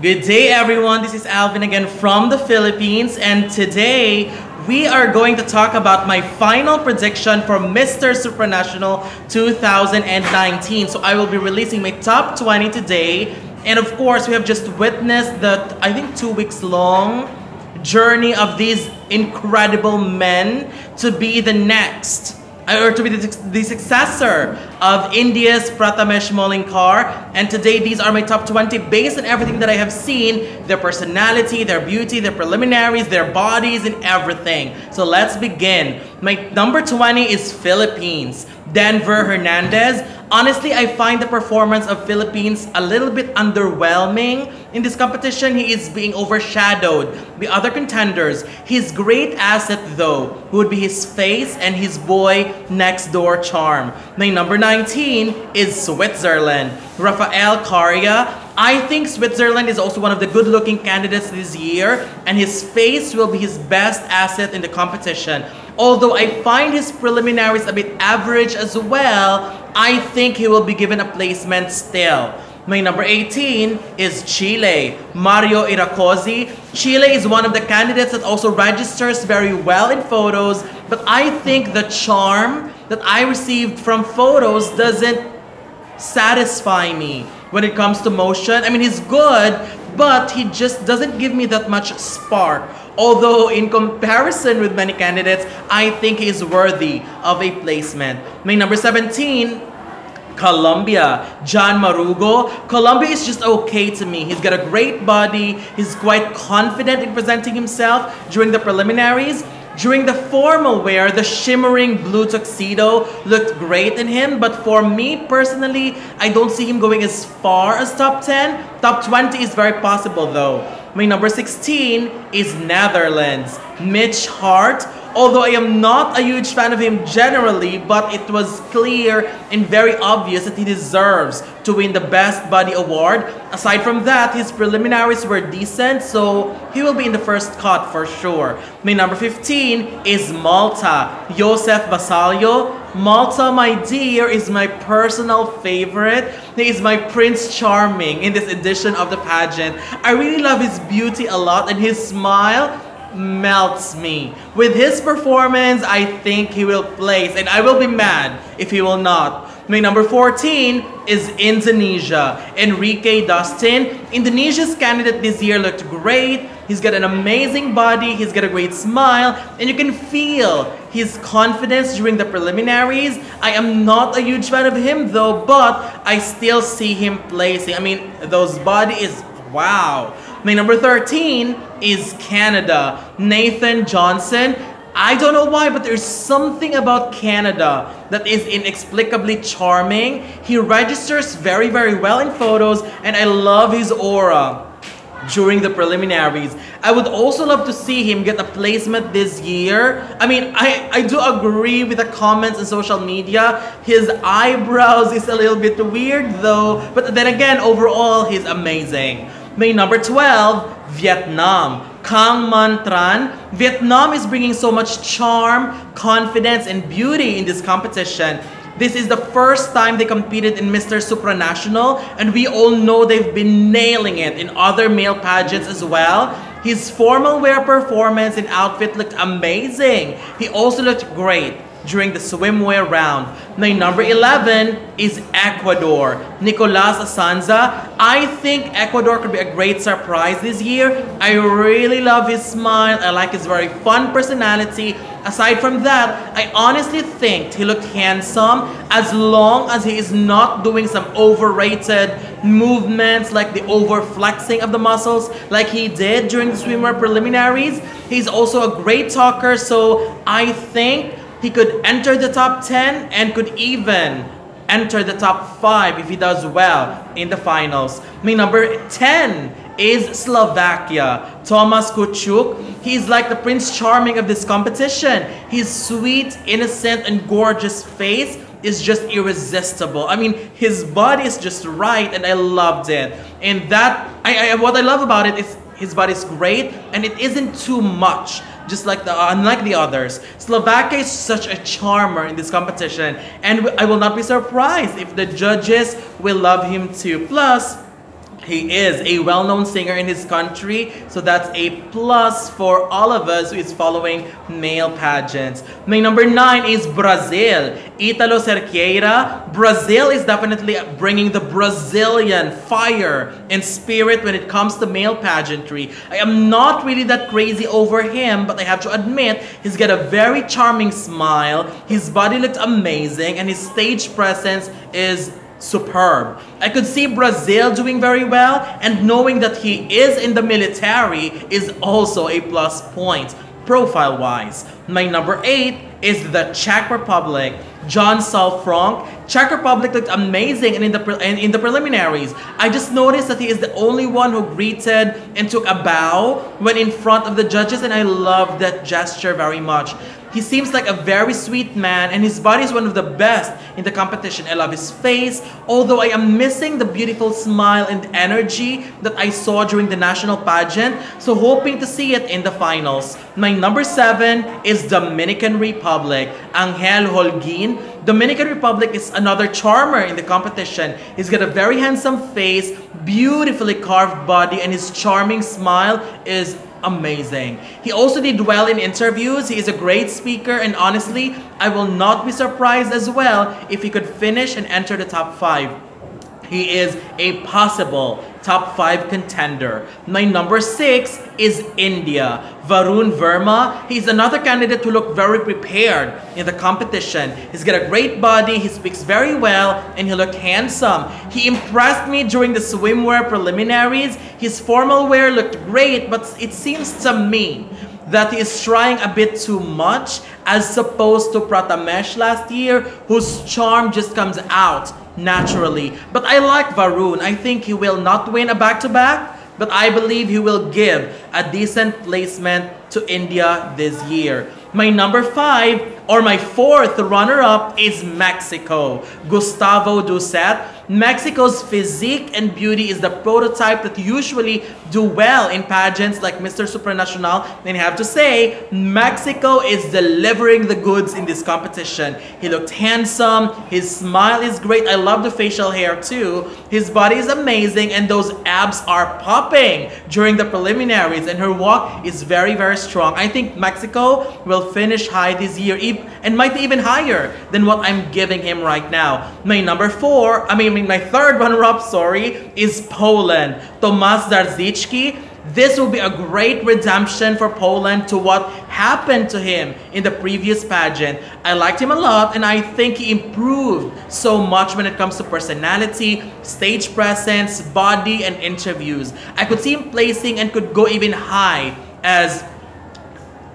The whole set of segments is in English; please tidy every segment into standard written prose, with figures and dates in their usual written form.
Good day, everyone. This is Alvin again from the Philippines, and today we are going to talk about my final prediction for Mr. Supranational 2019. So I will be releasing my top 20 today. And of course, we have just witnessed the, I think, 2 weeks long journey of these incredible men to be the next, or to be the successor of India's Prathamesh Maulingkar. And today, these are my top 20 based on everything that I have seen, their personality, their beauty, their preliminaries, their bodies, and everything. So let's begin. My number 20 is Philippines, Denver Hernandez. Honestly, I find the performance of Philippines a little bit underwhelming. In this competition, he is being overshadowed by other contenders. His great asset, though, would be his face and his boy next door charm. My number 19 is Switzerland, Rafael Caria. I think Switzerland is also one of the good-looking candidates this year, and his face will be his best asset in the competition. Although I find his preliminaries a bit average as well, I think he will be given a placement still. My number 18 is Chile, Mario Irazzoky. Chile is one of the candidates that also registers very well in photos, but I think the charm that I received from photos doesn't satisfy me when it comes to motion. I mean, he's good, but he just doesn't give me that much spark. Although in comparison with many candidates, I think he is worthy of a placement. My number 17, Colombia, John Marrugo. Colombia is just okay to me. He's got a great body. He's quite confident in presenting himself during the preliminaries. During the formal wear, the shimmering blue tuxedo looked great in him, but for me personally, I don't see him going as far as top 10. Top 20 is very possible though. My number 16 is Netherlands, Mitch Hart. Although I am not a huge fan of him generally, but it was clear and very obvious that he deserves to win the Best Body Award. Aside from that, his preliminaries were decent, so he will be in the first cut for sure. My number 15 is Malta, Yosef Vassallo. Malta, my dear, is my personal favorite. He is my Prince Charming in this edition of the pageant. I really love his beauty a lot, and his smile melts me. With his performance, I think he will place, and I will be mad if he will not. My number 14 is Indonesia, Enrique Dustin. Indonesia's candidate this year looked great. He's got an amazing body, he's got a great smile, and you can feel his confidence during the preliminaries. I am not a huge fan of him though, but I still see him placing. I mean, those body is wow. My number 13 is Canada, Nathan Johnson. I don't know why, but there's something about Canada that is inexplicably charming. He registers very, very well in photos, and I love his aura during the preliminaries. I would also love to see him get a placement this year. I mean, I do agree with the comments on social media. His eyebrows is a little bit weird though, but then again, overall, he's amazing. My number 12, Vietnam, Khang Manh Tran. Vietnam is bringing so much charm, confidence, and beauty in this competition. This is the first time they competed in Mr. Supranational, and we all know they've been nailing it in other male pageants as well. His formal wear performance and outfit looked amazing. He also looked great during the swimwear round. My number 11 is Ecuador, Nicolas Asanza. I think Ecuador could be a great surprise this year. I really love his smile. I like his very fun personality. Aside from that, I honestly think he looked handsome as long as he is not doing some overrated movements like the overflexing of the muscles like he did during the swimwear preliminaries. He's also a great talker, so I think he could enter the top 10 and could even enter the top 5 if he does well in the finals. My number 10 is Slovakia, Thomas Kucuk. He's like the Prince Charming of this competition. His sweet, innocent, and gorgeous face is just irresistible. I mean, his body is just right, and I loved it. And that, what I love about it is his body's great, and it isn't too much. Just like unlike the others, Slovakia is such a charmer in this competition, and I will not be surprised if the judges will love him too. Plus, He is a well-known singer in his country, so that's a plus for all of us who is following male pageants. My number 9 is Brazil, Italo Cerqueira. Brazil is definitely bringing the Brazilian fire and spirit when it comes to male pageantry. I am not really that crazy over him, but I have to admit, he's got a very charming smile, his body looked amazing, and his stage presence is superb. I could see Brazil doing very well, and knowing that he is in the military is also a plus point, profile-wise. My number 8 is the Czech Republic, Jan Solfronk. Czech Republic looked amazing and in the preliminaries. I just noticed that he is the only one who greeted and took a bow when in front of the judges, and I love that gesture very much. He seems like a very sweet man, and his body is one of the best in the competition. I love his face, although I am missing the beautiful smile and energy that I saw during the national pageant, so hoping to see it in the finals. My number 7 is Dominican Republic, Angel Holguin. Dominican Republic is another charmer in the competition. He's got a very handsome face, beautifully carved body, and his charming smile is amazing. He also did well in interviews. He is a great speaker, and honestly, I will not be surprised as well if he could finish and enter the top 5. He is a possible top 5 contender. My number 6 is India, Varun Verma. He's another candidate who looked very prepared in the competition. He's got a great body, he speaks very well, and he looked handsome. He impressed me during the swimwear preliminaries. His formal wear looked great, but it seems to me that he is trying a bit too much as opposed to Prathamesh last year, whose charm just comes out naturally. But I like Varun. I think he will not win a back-to-back, but I believe he will give a decent placement to India this year. My number 5, or my 4th runner-up, is Mexico, Gustavo Doucet. Mexico's physique and beauty is the prototype that usually do well in pageants like Mister Supranational, and I have to say, Mexico is delivering the goods in this competition. He looked handsome, his smile is great, I love the facial hair too, his body is amazing, and those abs are popping during the preliminaries, and her walk is very, very strong. I think Mexico will finish high this year, and might be even higher than what I'm giving him right now. My third runner-up, is Poland, Tomasz Zarzycki. This will be a great redemption for Poland to what happened to him in the previous pageant. I liked him a lot, and I think he improved so much when it comes to personality, stage presence, body, and interviews. I could see him placing and could go even high as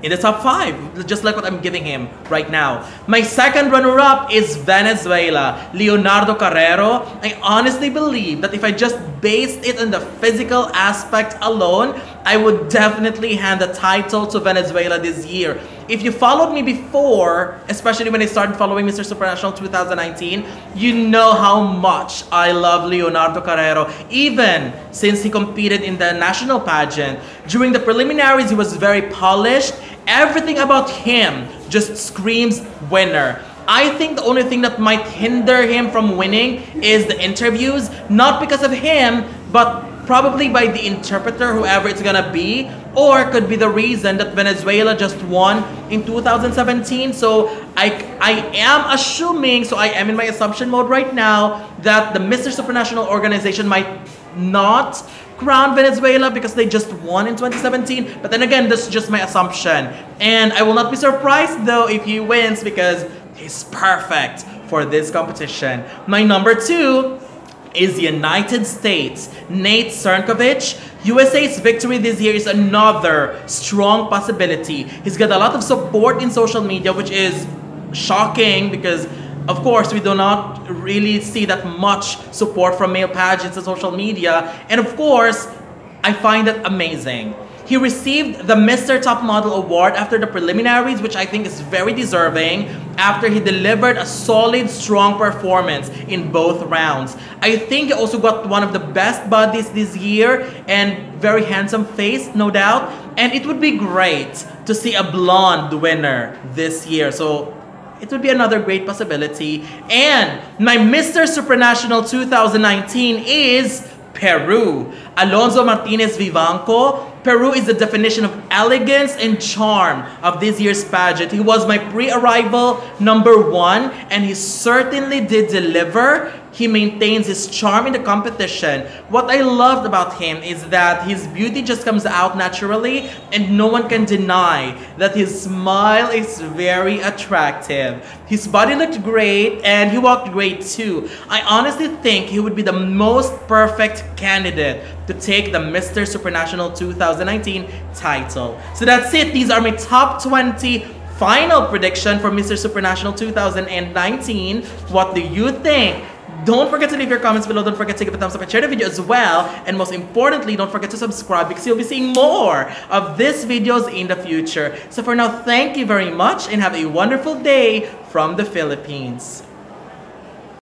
in the top 5, just like what I'm giving him right now. My 2nd runner-up is Venezuela, Leonardo Carrero. I honestly believe that if I just based it on the physical aspect alone, I would definitely hand the title to Venezuela this year. If you followed me before, especially when I started following Mister Supranational 2019, you know how much I love Leonardo Carrero, even since he competed in the national pageant. During the preliminaries, he was very polished. Everything about him just screams winner. I think the only thing that might hinder him from winning is the interviews, not because of him, but probably by the interpreter, whoever it's gonna be, or could be the reason that Venezuela just won in 2017. So I am in my assumption mode right now that the Mister Supranational organization might not crown Venezuela because they just won in 2017. But then again, this is just my assumption, and I will not be surprised though if he wins because he's perfect for this competition. My number 2 is United States, Nate Crnkovich. USA's victory this year is another strong possibility. He's got a lot of support in social media, which is shocking because, of course, we do not really see that much support from male pageants on social media. And of course, I find that amazing. He received the Mr. Top Model Award after the preliminaries, which I think is very deserving, after he delivered a solid, strong performance in both rounds. I think he also got one of the best bodies this year and very handsome face, no doubt. And it would be great to see a blonde winner this year. So it would be another great possibility. And my Mister Supranational 2019 is Peru. Alonso Martinez Vivanco. Peru is the definition of elegance and charm of this year's pageant. He was my pre-arrival #1, and he certainly did deliver. He maintains his charm in the competition. What I loved about him is that his beauty just comes out naturally, and no one can deny that his smile is very attractive. His body looked great, and he walked great too. I honestly think he would be the most perfect candidate to take the Mr. Supranational 2019 title. So that's it. These are my top 20 final prediction for Mr. Supranational 2019. What do you think? Don't forget to leave your comments below. Don't forget to give a thumbs up and share the video as well. And most importantly, don't forget to subscribe because you'll be seeing more of these videos in the future. So for now, thank you very much and have a wonderful day from the Philippines.